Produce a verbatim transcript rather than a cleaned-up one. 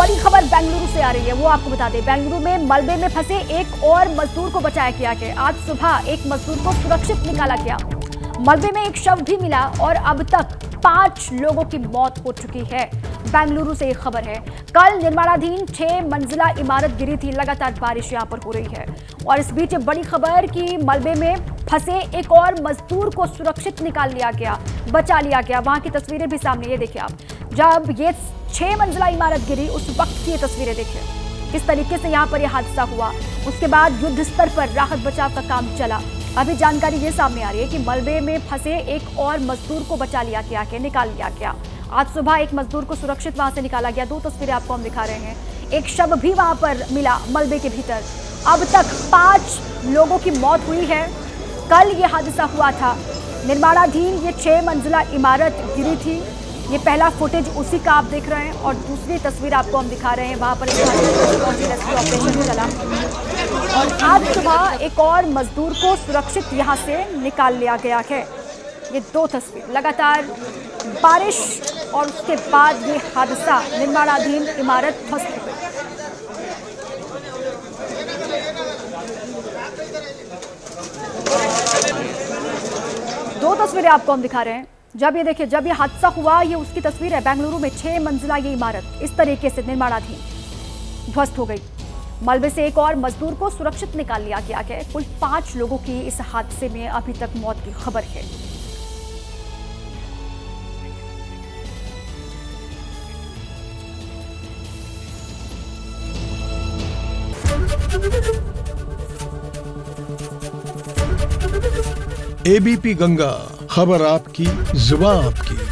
बड़ी खबर बेंगलुरु से आ रही है, वो आपको बता दें। बेंगलुरु में मलबे में फंसे एक और मजदूर को बचाया किया गया। आज सुबह एक मजदूर को सुरक्षित निकाला गया। मलबे में एक शव भी मिला और अब तक पांच लोगों की मौत हो चुकी है। बेंगलुरु से एक खबर है। कल निर्माणाधीन छह मंजिला इमारत गिरी थी, लगातार बारिश यहां पर हो रही है। और इस बीच बड़ी खबर कि मलबे में फंसे एक और मजदूर को सुरक्षित निकाल लिया गया, बचा लिया गया। वहां की तस्वीरें भी सामने, ये देखिए आप, जब ये छह मंजिला इमारत गिरी उस वक्त की ये तस्वीरें देखिए, किस तरीके से यहाँ पर यह हादसा हुआ। उसके बाद युद्ध स्तर पर राहत बचाव का काम चला। अभी जानकारी ये सामने आ रही है कि मलबे में फंसे एक और मजदूर को बचा लिया गया के निकाल लिया गया। आज सुबह एक मजदूर को सुरक्षित वहां से निकाला गया। दो तस्वीरें आपको हम दिखा रहे हैं। एक शव भी वहां पर मिला मलबे के भीतर। अब तक पांच लोगों की मौत हुई है। कल ये हादसा हुआ था। निर्माणाधीन ये छह मंजिला इमारत गिरी थी। ये पहला फुटेज उसी का आप देख रहे हैं और दूसरी तस्वीर आपको हम दिखा रहे हैं, वहाँ पर रेस्क्यू ऑपरेशन चला और आज सुबह एक और मजदूर को सुरक्षित यहाँ से निकाल लिया गया है। ये दो तस्वीर, लगातार बारिश और उसके बाद ये हादसा, निर्माणाधीन इमारत फंस गई। दो तस्वीरें आपको हम दिखा रहे हैं। जब ये देखिए, जब ये हादसा हुआ, ये उसकी तस्वीर है। बेंगलुरु में छह मंजिला ये इमारत इस तरीके से निर्माणाधीन ध्वस्त हो गई। मलबे से एक और मजदूर को सुरक्षित निकाल लिया गया है। कुल पांच लोगों की इस हादसे में अभी तक मौत की खबर है। एबीपी गंगा, खबर आपकी, जुबान आपकी।